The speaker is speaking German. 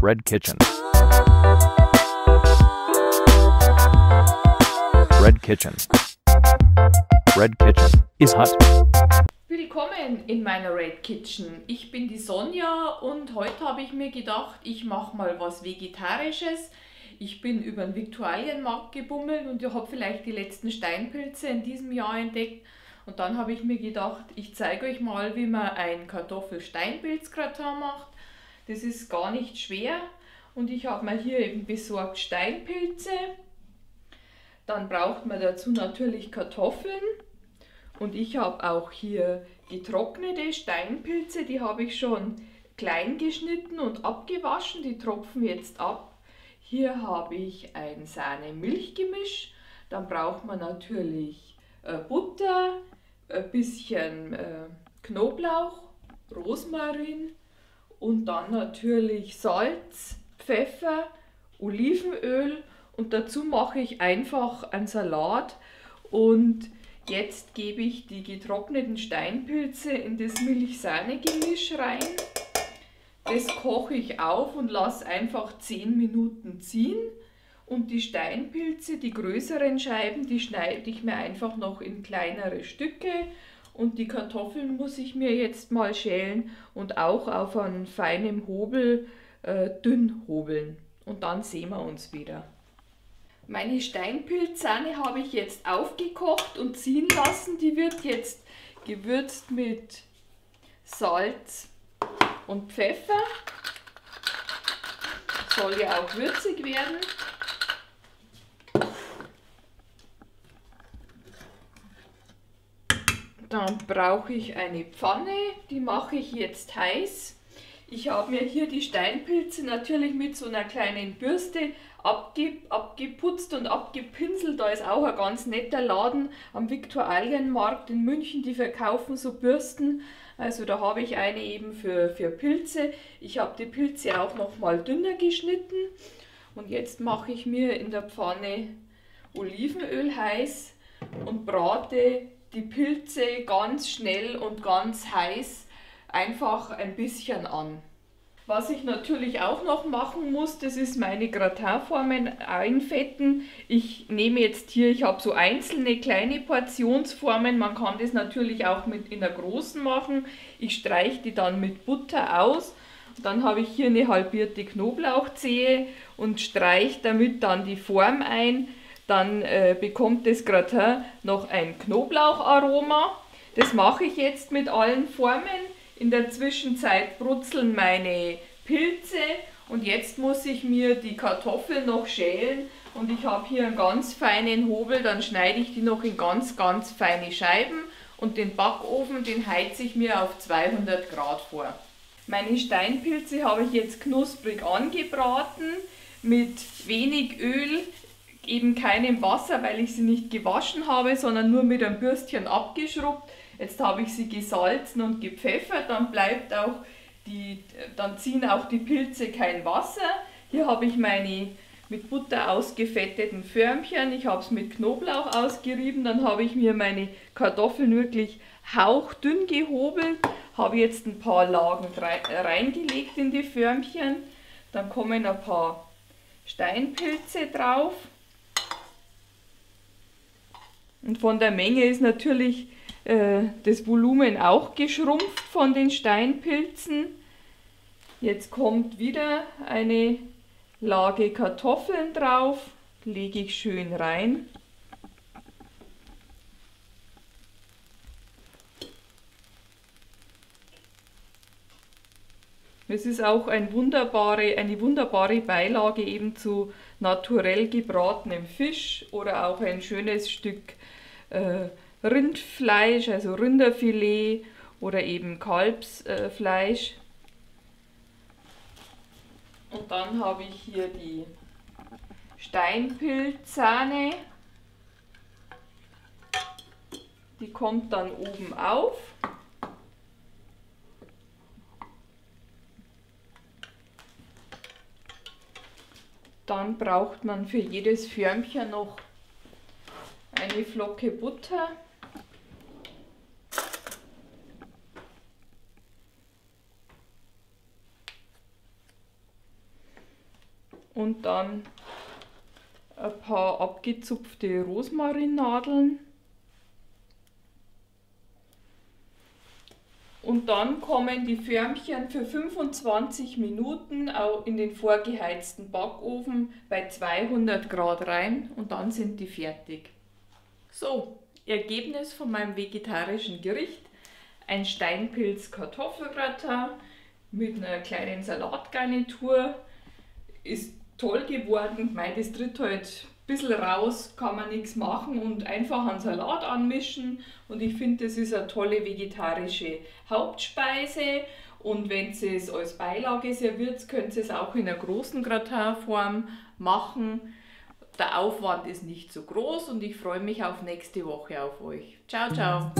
auf Red Kitchen. Red Kitchen. Red Kitchen is hot. Willkommen in meiner Red Kitchen. Ich bin die Sonja und heute habe ich mir gedacht, ich mache mal was Vegetarisches. Ich bin über den Viktualienmarkt gebummelt und ich habe vielleicht die letzten Steinpilze in diesem Jahr entdeckt. Und dann habe ich mir gedacht, ich zeige euch mal, wie man ein Kartoffel-Steinpilz-Gratin macht. Das ist gar nicht schwer. Und ich habe mir hier eben besorgt Steinpilze. Dann braucht man dazu natürlich Kartoffeln. Und ich habe auch hier getrocknete Steinpilze. Die habe ich schon klein geschnitten und abgewaschen. Die tropfen jetzt ab. Hier habe ich ein Sahne-Milch-Gemisch. Dann braucht man natürlich Butter, ein bisschen Knoblauch, Rosmarin und dann natürlich Salz, Pfeffer, Olivenöl und dazu mache ich einfach einen Salat. Und jetzt gebe ich die getrockneten Steinpilze in das Milch-Sahne-Gemisch rein. Das koche ich auf und lasse einfach 10 Minuten ziehen. Und die Steinpilze, die größeren Scheiben, die schneide ich mir einfach noch in kleinere Stücke. Und die Kartoffeln muss ich mir jetzt mal schälen und auch auf einem feinen Hobel dünn hobeln. Und dann sehen wir uns wieder. Meine Steinpilzsahne habe ich jetzt aufgekocht und ziehen lassen. Die wird jetzt gewürzt mit Salz und Pfeffer. Soll ja auch würzig werden. Dann brauche ich eine Pfanne, die mache ich jetzt heiß. Ich habe mir hier die Steinpilze natürlich mit so einer kleinen Bürste abgeputzt und abgepinselt. Da ist auch ein ganz netter Laden am Viktualienmarkt in München, die verkaufen so Bürsten. Also da habe ich eine eben für Pilze. Ich habe die Pilze auch nochmal dünner geschnitten. Und jetzt mache ich mir in der Pfanne Olivenöl heiß und brate die Pilze ganz schnell und ganz heiß einfach ein bisschen an. Was ich natürlich auch noch machen muss, das ist meine Gratinformen einfetten. Ich nehme jetzt hier, ich habe so einzelne kleine Portionsformen, man kann das natürlich auch mit in der großen machen. Ich streiche die dann mit Butter aus. Dann habe ich hier eine halbierte Knoblauchzehe und streiche damit dann die Form ein. Dann bekommt das Gratin noch ein Knoblaucharoma. Das mache ich jetzt mit allen Formen. In der Zwischenzeit brutzeln meine Pilze und jetzt muss ich mir die Kartoffeln noch schälen. Und ich habe hier einen ganz feinen Hobel, dann schneide ich die noch in ganz, ganz feine Scheiben. Und den Backofen, den heize ich mir auf 200 Grad vor. Meine Steinpilze habe ich jetzt knusprig angebraten mit wenig Öl. Eben keinem Wasser, weil ich sie nicht gewaschen habe, sondern nur mit einem Bürstchen abgeschrubbt. Jetzt habe ich sie gesalzen und gepfeffert, dann ziehen auch die Pilze kein Wasser. Hier habe ich meine mit Butter ausgefetteten Förmchen, ich habe es mit Knoblauch ausgerieben, dann habe ich mir meine Kartoffeln wirklich hauchdünn gehobelt, habe jetzt ein paar Lagen reingelegt in die Förmchen, dann kommen ein paar Steinpilze drauf. Und von der Menge ist natürlich das Volumen auch geschrumpft von den Steinpilzen. Jetzt kommt wieder eine Lage Kartoffeln drauf, lege ich schön rein. Es ist auch eine wunderbare Beilage eben zu naturell gebratenem Fisch oder auch ein schönes Stück Rindfleisch, also Rinderfilet oder eben Kalbsfleisch. Und dann habe ich hier die Steinpilzsahne. Die kommt dann oben auf. Dann braucht man für jedes Förmchen noch eine Flocke Butter. und dann ein paar abgezupfte Rosmarinnadeln. Und dann kommen die Förmchen für 25 Minuten auch in den vorgeheizten Backofen bei 200 Grad rein und dann sind die fertig. So, Ergebnis von meinem vegetarischen Gericht. Ein Steinpilz-Kartoffelgratin mit einer kleinen Salatgarnitur. Ist toll geworden. Mei, das tritt halt ein bisschen raus, kann man nichts machen und einfach einen Salat anmischen. Und ich finde, das ist eine tolle vegetarische Hauptspeise. Und wenn ihr es als Beilage serviert, könnt ihr es auch in einer großen Gratinform machen. Der Aufwand ist nicht so groß und ich freue mich auf nächste Woche auf euch. Ciao, ciao!